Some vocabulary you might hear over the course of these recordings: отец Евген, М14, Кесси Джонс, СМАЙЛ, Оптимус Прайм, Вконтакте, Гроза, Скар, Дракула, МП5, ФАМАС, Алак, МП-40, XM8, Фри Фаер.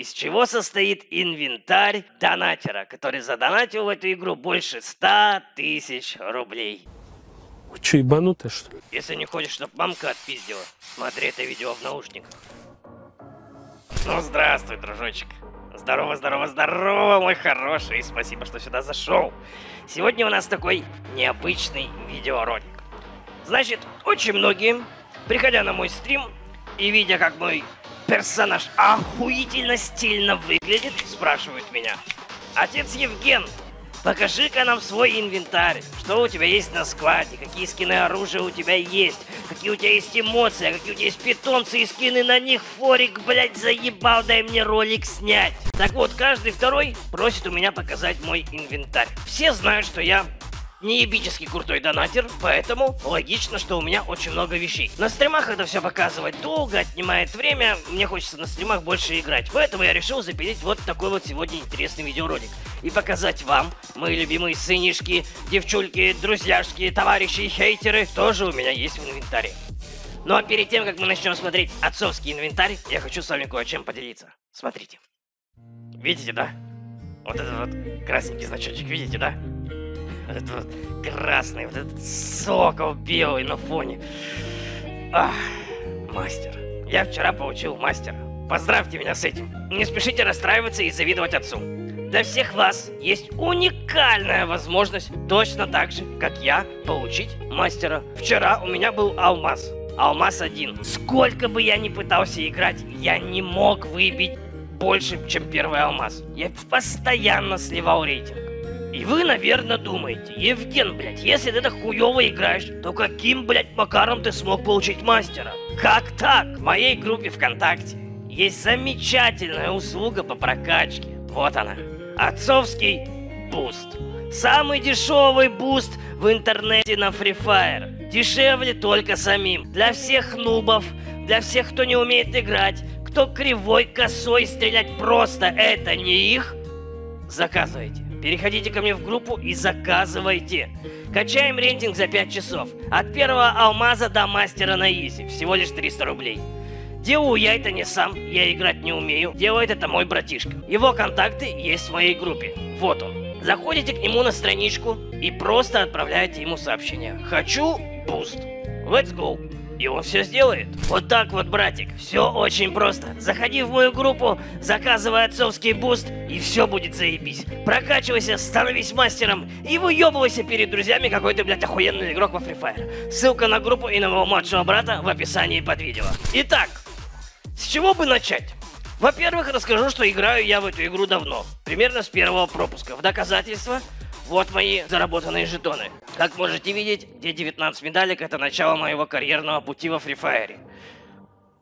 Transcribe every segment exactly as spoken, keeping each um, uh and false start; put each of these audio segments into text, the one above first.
Из чего состоит инвентарь донатера, который задонатил в эту игру больше ста тысяч рублей. Вы что, ебанутые, что ли? Если не хочешь, чтобы мамка отпиздила, смотри это видео в наушниках. Ну, здравствуй, дружочек. Здорово, здорово, здорово, мой хороший. Спасибо, что сюда зашел. Сегодня у нас такой необычный видеоролик. Значит, очень многие, приходя на мой стрим и видя, как мой персонаж охуительно стильно выглядит, спрашивают меня: отец Евген, покажи-ка нам свой инвентарь. Что у тебя есть на складе, какие скины оружия у тебя есть, какие у тебя есть эмоции, какие у тебя есть питомцы и скины на них. Форик, блять, заебал, дай мне ролик снять. Так вот, каждый второй просит у меня показать мой инвентарь. Все знают, что я неебически крутой донатер, поэтому логично, что у меня очень много вещей. На стримах это все показывать долго, отнимает время, мне хочется на стримах больше играть. Поэтому я решил запилить вот такой вот сегодня интересный видеоролик. И показать вам, мои любимые сынишки, девчульки, друзьяшки, товарищи, хейтеры, тоже у меня есть в инвентаре. Ну а перед тем, как мы начнем смотреть отцовский инвентарь, я хочу с вами кое-чем поделиться. Смотрите. Видите, да? Вот этот вот красненький значочек, видите, да? Вот этот вот красный, вот этот сокол белый на фоне. Ах, мастер. Я вчера получил мастера. Поздравьте меня с этим. Не спешите расстраиваться и завидовать отцу. Для всех вас есть уникальная возможность точно так же, как я, получить мастера. Вчера у меня был алмаз. Алмаз один. Сколько бы я ни пытался играть, я не мог выбить больше, чем первый алмаз. Я постоянно сливал рейтинг. И вы, наверное, думаете: Евген, блядь, если ты так хуёво играешь, то каким, блядь, макаром ты смог получить мастера? Как так? В моей группе ВКонтакте есть замечательная услуга по прокачке. Вот она. Отцовский буст. Самый дешевый буст в интернете на Free Fire. Дешевле только самим. Для всех нубов, для всех, кто не умеет играть, кто кривой, косой, стрелять просто это не их. Заказывайте. Переходите ко мне в группу и заказывайте. Качаем рейтинг за пять часов. От первого алмаза до мастера на изи. Всего лишь триста рублей. Делаю я это не сам, я играть не умею. Делает это мой братишка. Его контакты есть в моей группе. Вот он. Заходите к нему на страничку и просто отправляете ему сообщение: хочу буст. Let's go. И он все сделает. Вот так вот, братик. Все очень просто. Заходи в мою группу, заказывай отцовский буст, и все будет заебись. Прокачивайся, становись мастером и выебывайся перед друзьями, какой ты, блядь, охуенный игрок во Free Fire. Ссылка на группу и на моего младшего брата в описании под видео. Итак, с чего бы начать? Во-первых, расскажу, что играю я в эту игру давно. Примерно с первого пропуска. В доказательство... вот мои заработанные жетоны. Как можете видеть, где девятнадцать медалек, это начало моего карьерного пути во Free Fire.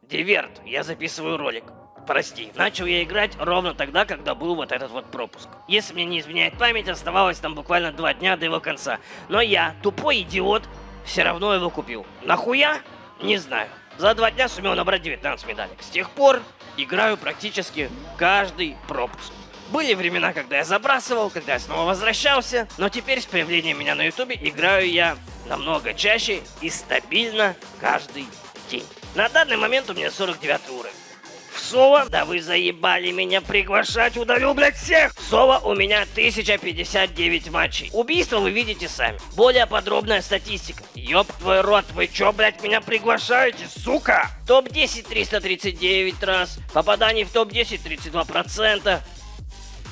Диверт, я записываю ролик. Прости, начал я играть ровно тогда, когда был вот этот вот пропуск. Если мне не изменяет память, оставалось там буквально два дня до его конца. Но я, тупой идиот, все равно его купил. Нахуя? Не знаю. За два дня сумел набрать девятнадцать медалек. С тех пор играю практически каждый пропуск. Были времена, когда я забрасывал, когда я снова возвращался, но теперь с появлением меня на ютубе играю я намного чаще и стабильно каждый день. На данный момент у меня сорок девятый уровень. В соло, да вы заебали меня приглашать, удалю, блядь, всех! В соло у меня тысяча пятьдесят девять матчей. Убийство вы видите сами. Более подробная статистика. Ёб твой рот, вы чё, блядь, меня приглашаете, сука? топ десять триста тридцать девять раз, попаданий в топ десять тридцать два процента.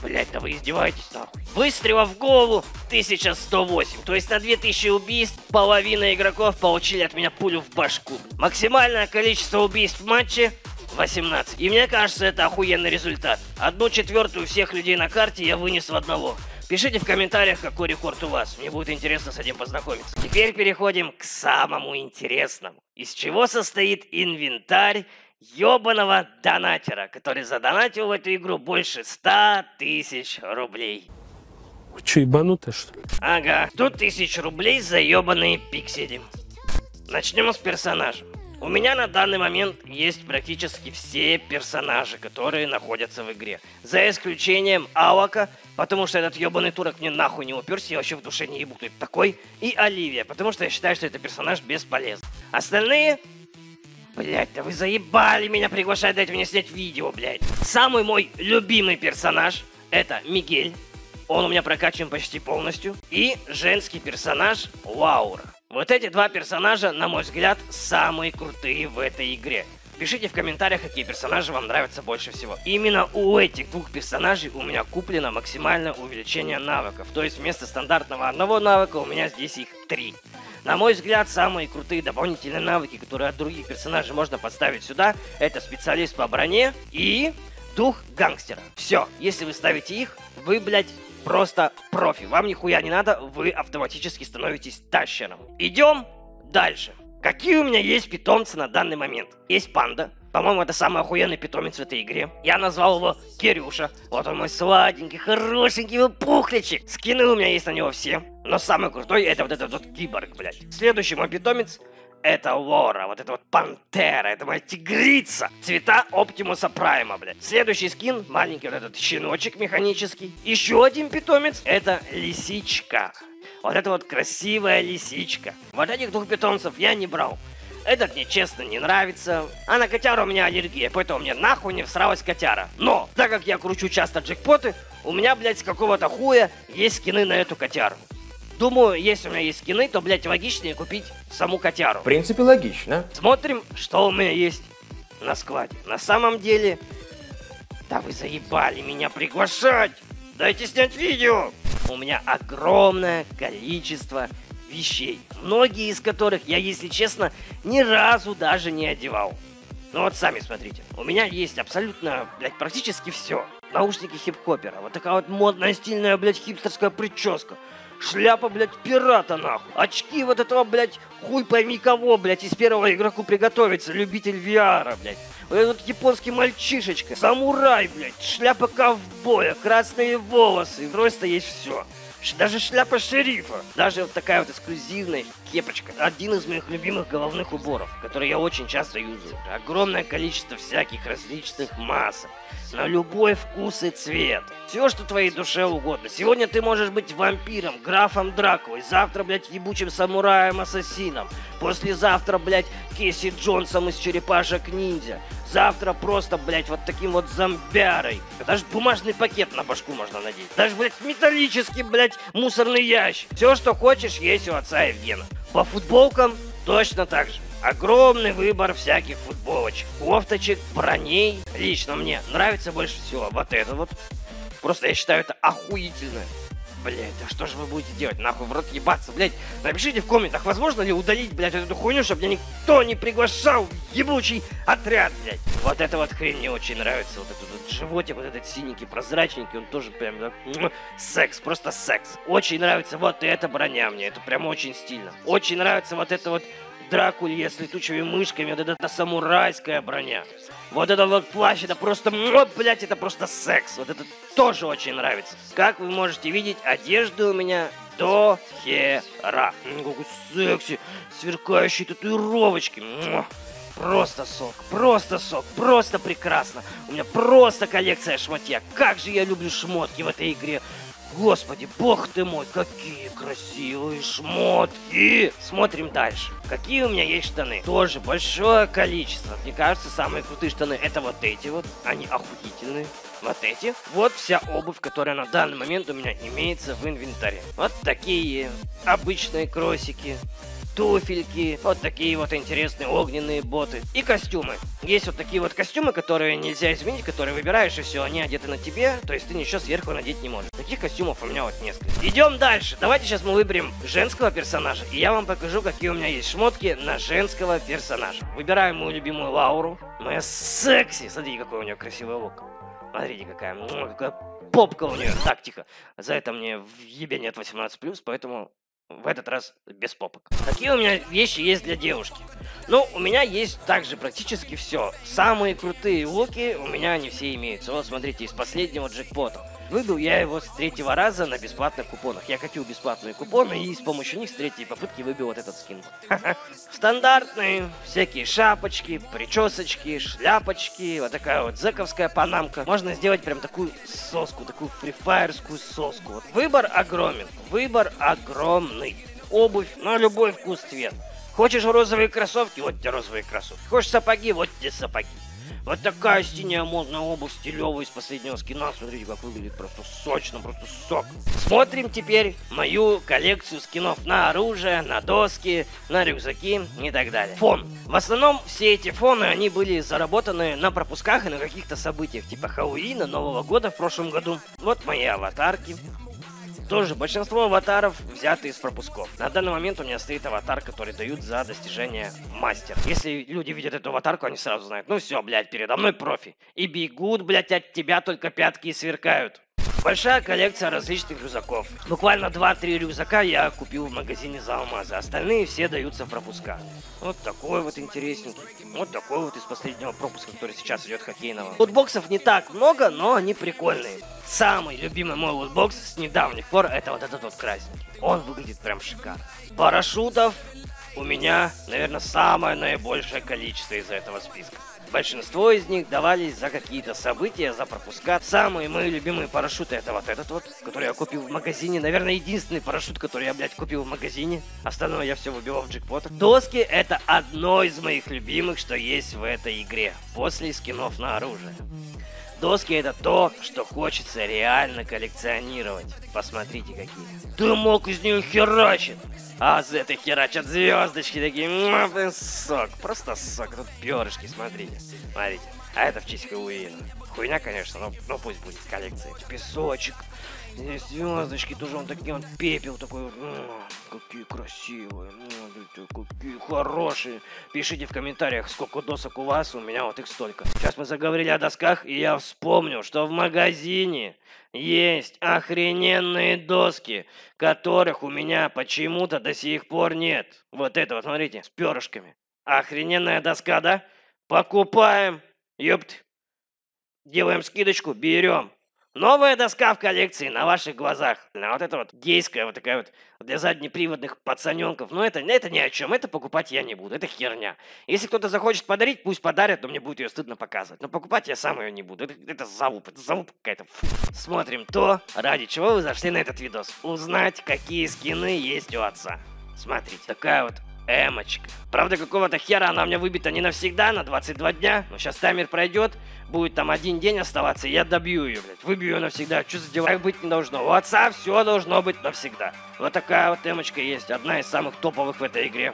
Блять, да вы издеваетесь, нахуй. Выстрелов в голову тысяча сто восемь. То есть на две тысячи убийств половина игроков получили от меня пулю в башку. Максимальное количество убийств в матче восемнадцать. И мне кажется, это охуенный результат. Одну четвертую всех людей на карте я вынес в одного. Пишите в комментариях, какой рекорд у вас. Мне будет интересно с этим познакомиться. Теперь переходим к самому интересному. Из чего состоит инвентарь ёбаного донатера, который задонатил в эту игру больше ста тысяч рублей. Вы чё, ебанутые, что ли? Ага, сто тысяч рублей за ёбаные пиксели. Начнем с персонажа. У меня на данный момент есть практически все персонажи, которые находятся в игре. За исключением Алака, потому что этот ёбаный турок мне нахуй не уперся, я вообще в душе не ебу, кто это такой. И Оливия, потому что я считаю, что это персонаж бесполезный. Остальные... Блять, да вы заебали меня приглашать, дайте мне снять видео, блять. Самый мой любимый персонаж — это Мигель. Он у меня прокачан почти полностью. И женский персонаж Лаура. Вот эти два персонажа, на мой взгляд, самые крутые в этой игре. Пишите в комментариях, какие персонажи вам нравятся больше всего. Именно у этих двух персонажей у меня куплено максимальное увеличение навыков. То есть вместо стандартного одного навыка у меня здесь их три. На мой взгляд, самые крутые дополнительные навыки, которые от других персонажей можно подставить сюда, это специалист по броне и дух гангстера. Все, если вы ставите их, вы, блядь, просто профи. Вам нихуя не надо, вы автоматически становитесь тащером. Идем дальше. Какие у меня есть питомцы на данный момент? Есть панда. По-моему, это самый охуенный питомец в этой игре. Я назвал его Кирюша. Вот он мой сладенький, хорошенький выпухличек. Скины у меня есть на него все. Но самый крутой — это вот этот вот киборг, блядь. Следующий мой питомец — это Лора, вот это вот пантера, это моя тигрица. Цвета Оптимуса Прайма, блядь. Следующий скин — маленький вот этот щеночек механический. Еще один питомец — это лисичка. Вот это вот красивая лисичка. Вот этих двух питомцев я не брал. Этот мне, честно, не нравится. А на котяру у меня аллергия, поэтому мне нахуй не всралась котяра. Но, так как я кручу часто джекпоты, у меня, блядь, с какого-то хуя есть скины на эту котяру. Думаю, если у меня есть скины, то, блядь, логичнее купить саму котяру. В принципе, логично. Смотрим, что у меня есть на складе. На самом деле... Да вы заебали меня приглашать! Дайте снять видео! У меня огромное количество вещей, многие из которых я, если честно, ни разу даже не одевал. Ну вот сами смотрите, у меня есть абсолютно, блядь, практически все. Наушники хип-хопера, вот такая вот модная, стильная, блядь, хипстерская прическа, шляпа, блядь, пирата, нахуй, очки вот этого, блядь, хуй пойми кого, блядь, из первого игроку приготовиться, любитель ви ара, блядь. Вот этот японский мальчишечка, самурай, блядь, шляпа ковбоя, красные волосы, просто есть все. Даже шляпа шерифа, даже вот такая вот эксклюзивная кепочка. Один из моих любимых головных уборов, который я очень часто юзаю. Огромное количество всяких различных масок на любой вкус и цвет. Все, что твоей душе угодно. Сегодня ты можешь быть вампиром, графом Дракулой, завтра, блядь, ебучим самураем-ассасином, послезавтра, блядь, Кесси Джонсом из черепашек-ниндзя, завтра просто, блядь, вот таким вот зомбярой. Даже бумажный пакет на башку можно надеть. Даже, блядь, металлический, блядь, мусорный ящик. Все, что хочешь, есть у отца Евгена. По футболкам точно так же. Огромный выбор всяких футболочек, кофточек, броней. Лично мне нравится больше всего вот это вот. Просто я считаю это охуительно. Блять, да что же вы будете делать? Нахуй в рот ебаться, блять. Напишите в комментах, возможно ли удалить, блять, вот эту хуйню, чтобы меня никто не приглашал в ебучий отряд, блять. Вот эта вот хрень мне очень нравится. Вот этот вот животик, вот этот синенький, прозрачненький, он тоже прям... Да, секс, просто секс. Очень нравится вот эта броня мне, это прям очень стильно. Очень нравится вот это вот... Дракулья с летучими мышками, вот эта самурайская броня. Вот этот вот плащ, это просто, вот, блядь, это просто секс. Вот это тоже очень нравится. Как вы можете видеть, одежда у меня до хера. Какой секси, сверкающие татуировочки. Просто сок, просто сок, просто прекрасно. У меня просто коллекция шмотья. Как же я люблю шмотки в этой игре. Господи, бог ты мой, какие красивые шмотки! Смотрим дальше. Какие у меня есть штаны? Тоже большое количество. Мне кажется, самые крутые штаны — это вот эти вот. Они охуительные. Вот эти. Вот вся обувь, которая на данный момент у меня имеется в инвентаре. Вот такие обычные кроссики. Туфельки, вот такие вот интересные огненные боты и костюмы. Есть вот такие вот костюмы, которые нельзя изменить, которые выбираешь, и все, они одеты на тебе, то есть ты ничего сверху надеть не можешь. Таких костюмов у меня вот несколько. Идем дальше. Давайте сейчас мы выберем женского персонажа, и я вам покажу, какие у меня есть шмотки на женского персонажа. Выбираем мою любимую Лауру. Моя секси. Смотрите, какой у нее красивый лук. Смотрите, какая, какая попка у нее. Так, тихо. За это мне в ебе нет восемнадцать плюс, поэтому... В этот раз без попок. Какие у меня вещи есть для девушки? Ну, у меня есть также практически все. Самые крутые луки у меня они все имеются. Вот, смотрите, из последнего джекпота. Выбил я его с третьего раза на бесплатных купонах. Я катил бесплатные купоны и с помощью них с третьей попытки выбил вот этот скин. Стандартные всякие шапочки, причесочки, шляпочки. Вот такая вот зэковская панамка. Можно сделать прям такую соску, такую фрифайерскую соску. Вот. Выбор огромен, выбор огромный. Обувь на любой вкус, цвет. Хочешь розовые кроссовки? Вот тебе розовые кроссовки. Хочешь сапоги? Вот тебе сапоги. Вот такая синяя модная обувь, стилевая, из последнего скина. Смотрите, как выглядит, просто сочно, просто сок. Смотрим теперь мою коллекцию скинов на оружие, на доски, на рюкзаки и так далее. Фон. В основном все эти фоны, они были заработаны на пропусках и на каких-то событиях, типа Хэллоуина, Нового года в прошлом году. Вот мои аватарки. Тоже большинство аватаров взяты из пропусков. На данный момент у меня стоит аватар, который дают за достижение мастера. Если люди видят эту аватарку, они сразу знают: ну все, блядь, передо мной профи. И бегут, блядь, от тебя только пятки и сверкают. Большая коллекция различных рюкзаков. Буквально два-три рюкзака я купил в магазине за алмазы. Остальные все даются в пропусках. Вот такой вот интересненький. Вот такой вот из последнего пропуска, который сейчас идет, хоккейного. Лутбоксов не так много, но они прикольные. Самый любимый мой лутбокс с недавних пор — это вот этот вот красненький. Он выглядит прям шикарно. Парашютов у меня, наверное, самое наибольшее количество из этого списка. Большинство из них давались за какие-то события, за пропуска. Самые мои любимые парашюты — это вот этот вот, который я купил в магазине. Наверное, единственный парашют, который я, блядь, купил в магазине. Остальное я все выбивал в джекпотах. Доски — это одно из моих любимых, что есть в этой игре, после скинов на оружие. Доски — это то, что хочется реально коллекционировать. Посмотрите, какие. Дымок из нее херачит. А за это херачат звездочки такие. Сок, просто сок. Тут перышки, смотрите. Смотрите. А это в честь Хэллоуина. Хуйня, конечно, но, но пусть будет коллекция. Песочек. Здесь звездочки тоже, он такие, он пепел такой. М -м, какие красивые. М -м, какие хорошие. Пишите в комментариях, сколько досок у вас. У меня вот их столько. Сейчас мы заговорили о досках, и я вспомнил, что в магазине есть охрененные доски, которых у меня почему-то до сих пор нет. Вот это вот, смотрите, с перышками. Охрененная доска, да? Покупаем. Ёпт. Делаем скидочку, берем. Новая доска в коллекции на ваших глазах. А вот это вот гейская, вот такая вот для заднеприводных пацаненков. Но это, это ни о чем, это покупать я не буду, это херня. Если кто-то захочет подарить, пусть подарят, но мне будет ее стыдно показывать. Но покупать я сам ее не буду, это, это залуп, это залуп какая-то. Смотрим то, ради чего вы зашли на этот видос. Узнать, какие скины есть у отца. Смотрите, такая вот эмочка. Правда, какого-то хера она у меня выбита не навсегда, на двадцать два дня. Но сейчас таймер пройдет, будет там один день оставаться, и я добью ее, блядь. Выбью ее навсегда. Что за дела? Так быть не должно. У отца все должно быть навсегда. Вот такая вот эмочка есть. Одна из самых топовых в этой игре.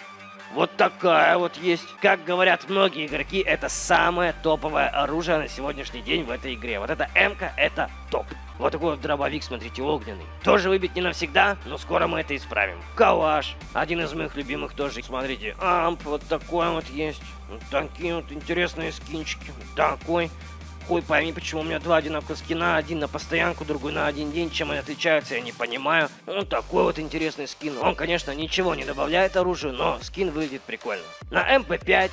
Вот такая вот есть. Как говорят многие игроки, это самое топовое оружие на сегодняшний день в этой игре. Вот эта эмка — это топ. Вот такой вот дробовик, смотрите, огненный. Тоже выбить не навсегда, но скоро мы это исправим. Калаш. Один из моих любимых тоже. Смотрите, амп вот такой вот есть. Вот такие вот интересные скинчики. Такой. Хуй пойми, почему у меня два одинаковых скина. Один на постоянку, другой на один день. Чем они отличаются, я не понимаю. Ну, такой вот интересный скин. Он, конечно, ничего не добавляет оружию, но скин выглядит прикольно. На эм пэ пять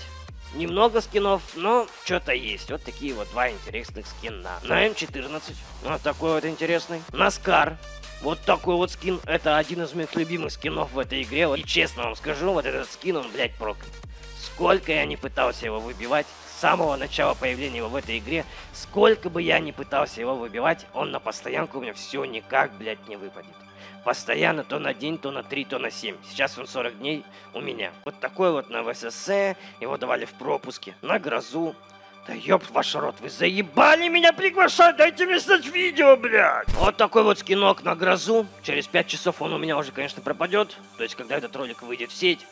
немного скинов, но что-то есть. Вот такие вот два интересных скина. На эм четырнадцать вот такой вот интересный. На Скар вот такой вот скин. Это один из моих любимых скинов в этой игре. И честно вам скажу, вот этот скин, он, блядь, проклят. Сколько я не пытался его выбивать, с самого начала появления его в этой игре, сколько бы я ни пытался его выбивать, он на постоянку у меня все никак, блядь, не выпадет. Постоянно то на день, то на три, то на семь. Сейчас он сорок дней у меня. Вот такой вот на вэ эс эс, его давали в пропуске, на Грозу. Да ёб ваш рот, вы заебали меня приглашать, дайте мне снять видео, блядь! Вот такой вот скинок на Грозу. Через пять часов он у меня уже, конечно, пропадет. То есть, когда этот ролик выйдет в сеть,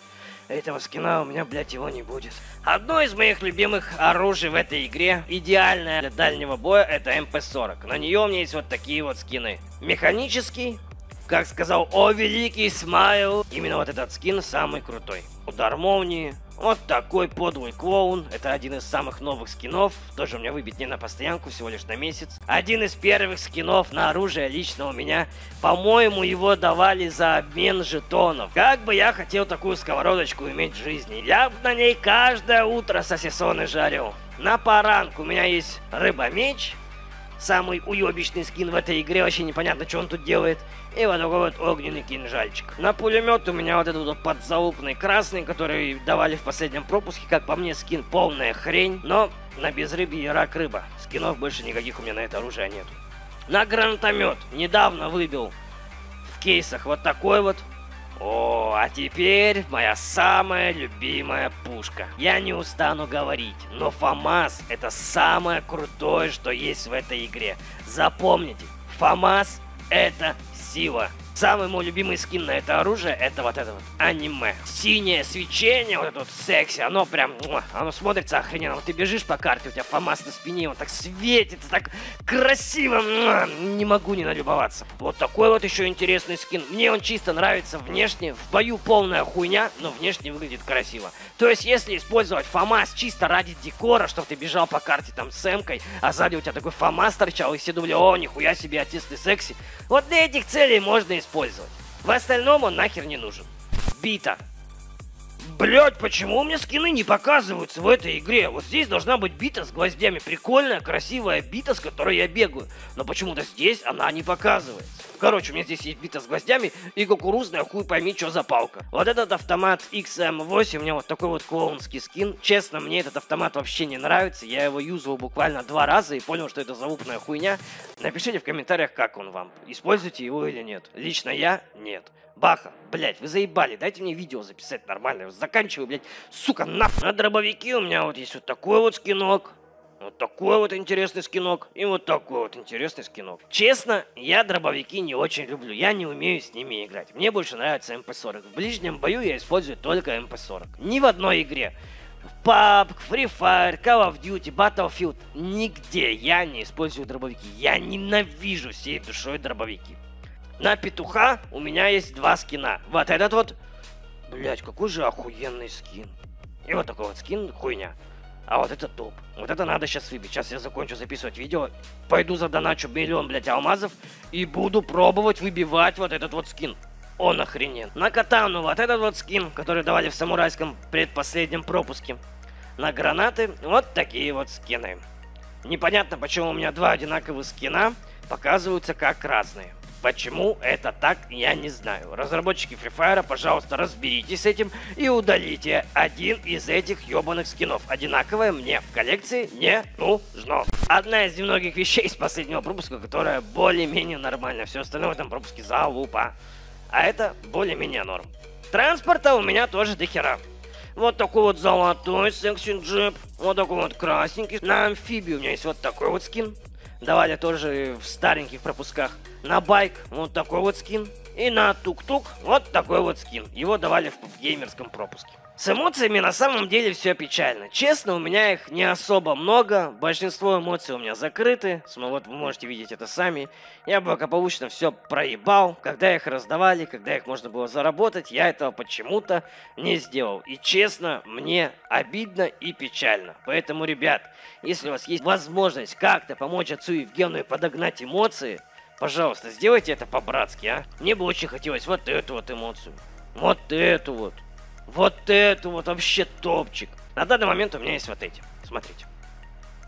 этого скина у меня, блядь, его не будет. Одно из моих любимых оружий в этой игре, идеальное для дальнего боя, это эм пэ сорок. На нее у меня есть вот такие вот скины. Механический, как сказал о великий СМАЙЛ, именно вот этот скин самый крутой. Удар молнии. Вот такой подлый клоун. Это один из самых новых скинов. Тоже у меня выбит не на постоянку, всего лишь на месяц. Один из первых скинов на оружие лично у меня. По-моему, его давали за обмен жетонов. Как бы я хотел такую сковородочку иметь в жизни. Я бы на ней каждое утро сосисоны жарил. На баранку у меня есть рыба-меч. Самый уебищный скин в этой игре, вообще непонятно, что он тут делает. И вот такой вот огненный кинжальчик. На пулемет у меня вот этот вот подзалупный красный, который давали в последнем пропуске. Как по мне, скин полная хрень, но на безрыбье рак рыба. Скинов больше никаких у меня на это оружие нету. На гранатомет недавно выбил в кейсах вот такой вот. О, а теперь моя самая любимая пушка. Я не устану говорить, но ФАМАС — это самое крутое, что есть в этой игре. Запомните, ФАМАС — это сила. Самый мой любимый скин на это оружие — это вот это вот аниме. Синее свечение, вот это вот секси, оно прям, оно смотрится охрененно. Вот ты бежишь по карте, у тебя ФАМАС на спине, он так светится, так красиво. Не могу не налюбоваться. Вот такой вот еще интересный скин. Мне он чисто нравится внешне. В бою полная хуйня, но внешне выглядит красиво. То есть, если использовать ФАМАС чисто ради декора, чтобы ты бежал по карте там с эмкой, а сзади у тебя такой ФАМАС торчал, и все думали: о, нихуя себе, отец ты секси. Вот для этих целей можно использовать. Использовать. В остальном он нахер не нужен. Бита. Блять, почему у меня скины не показываются в этой игре? Вот здесь должна быть бита с гвоздями. Прикольная, красивая бита, с которой я бегаю. Но почему-то здесь она не показывается. Короче, у меня здесь есть бита с гвоздями и кукурузная, хуй пойми, что за палка. Вот этот автомат икс эм восемь, у меня вот такой вот клоунский скин. Честно, мне этот автомат вообще не нравится. Я его юзал буквально два раза и понял, что это залупная хуйня. Напишите в комментариях, как он вам. Используйте его или нет. Лично я нет. Баха, блять, вы заебали. Дайте мне видео записать нормально. Заканчиваю, блять, сука, нахуй. На дробовики у меня вот есть вот такой вот скинок. Вот такой вот интересный скинок. И вот такой вот интересный скинок. Честно, я дробовики не очень люблю. Я не умею с ними играть. Мне больше нравится эм пэ сорок. В ближнем бою я использую только эм пэ сорок. Ни в одной игре. В пабг, Free Fire, Call of Duty, Battlefield. Нигде я не использую дробовики. Я ненавижу всей душой дробовики. На петуха у меня есть два скина. Вот этот вот. Блять, какой же охуенный скин. И вот такой вот скин, хуйня. А вот это топ. Вот это надо сейчас выбить. Сейчас я закончу записывать видео. Пойду задоначу миллион, блядь, алмазов. И буду пробовать выбивать вот этот вот скин. Он охренен. На катану вот этот вот скин, который давали в самурайском предпоследнем пропуске. На гранаты вот такие вот скины. Непонятно, почему у меня два одинаковых скина показываются как разные. Почему это так, я не знаю. Разработчики Free Fire, пожалуйста, разберитесь с этим и удалите один из этих ёбаных скинов. Одинаковое мне в коллекции не нужно. Одна из немногих вещей из последнего пропуска, которая более-менее нормальна. Все остальное в этом пропуске залупа. А это более-менее норм. Транспорта у меня тоже дохера. Вот такой вот золотой секси-джип. Вот такой вот красненький. На амфибию у меня есть вот такой вот скин. Давали тоже в стареньких пропусках. На байк вот такой вот скин. И на тук-тук вот такой вот скин. Его давали в, в геймерском пропуске. С эмоциями на самом деле все печально. Честно, у меня их не особо много. Большинство эмоций у меня закрыты. Вот вы можете видеть это сами. Я благополучно все проебал. Когда их раздавали, когда их можно было заработать, я этого почему-то не сделал. И честно, мне обидно и печально. Поэтому, ребят, если у вас есть возможность как-то помочь отцу Евгену и подогнать эмоции, пожалуйста, сделайте это по-братски, а? Мне бы очень хотелось вот эту вот эмоцию. Вот эту вот. Вот это вот вообще топчик. На данный момент у меня есть вот эти. Смотрите.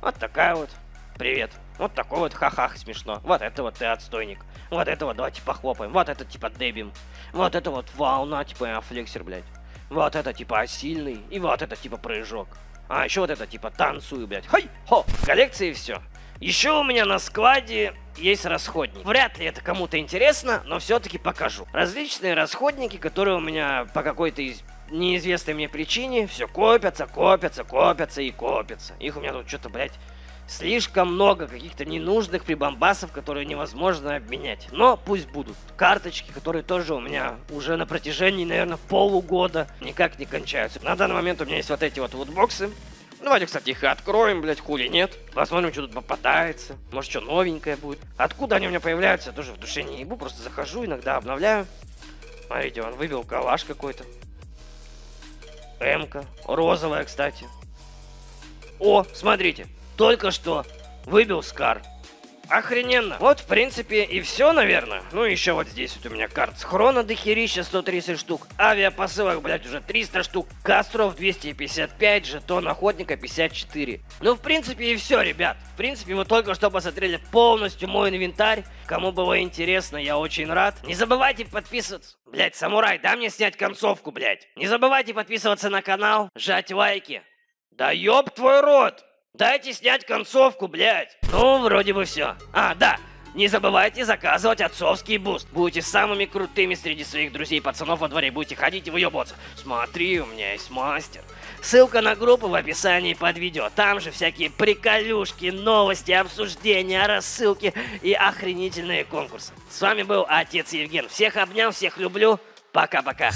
Вот такая вот. Привет. Вот такой вот ха-ха смешно. Вот это вот ты отстойник. Вот это вот давайте похлопаем. Вот это типа дебим. Вот это вот волна типа афлексер, блядь. Вот это типа сильный. И вот это типа прыжок. А еще вот это типа танцую, блядь. Хай-хо. В коллекции все. Еще у меня на складе есть расходник. Вряд ли это кому-то интересно, но все-таки покажу. Различные расходники, которые у меня по какой-то из неизвестной мне причине все копятся, копятся, копятся и копятся. Их у меня тут что-то, блядь, слишком много каких-то ненужных прибамбасов, которые невозможно обменять. Но пусть будут. Карточки, которые тоже у меня уже на протяжении, наверное, полугода никак не кончаются. На данный момент у меня есть вот эти вот лутбоксы. Давайте, кстати, их откроем, блядь, хули нет. Посмотрим, что тут попадается. Может, что новенькое будет. Откуда они у меня появляются, я тоже в душе не ебу. Просто захожу, иногда обновляю. Смотрите, он выбил калаш какой-то. М-ка. Розовая, кстати. О, смотрите. Только что выбил Скар. Охрененно. Вот, в принципе, и все, наверное. Ну, еще вот здесь вот у меня карт с хрона дохерища сто тридцать штук. Авиапосылок, блядь, уже триста штук. Костров двести пятьдесят пять, жетон охотника пятьдесят четыре. Ну, в принципе, и все, ребят. В принципе, вы только что посмотрели полностью мой инвентарь. Кому было интересно, я очень рад. Не забывайте подписываться. Блядь, самурай, дай мне снять концовку, блядь. Не забывайте подписываться на канал, жать лайки. Да ёб твой рот! Дайте снять концовку, блядь. Ну, вроде бы все. А, да. Не забывайте заказывать отцовский буст. Будете самыми крутыми среди своих друзей, пацанов во дворе. Будете ходить и выебываться. Смотри, у меня есть мастер. Ссылка на группу в описании под видео. Там же всякие приколюшки, новости, обсуждения, рассылки и охренительные конкурсы. С вами был отец Евген. Всех обнял, всех люблю. Пока-пока.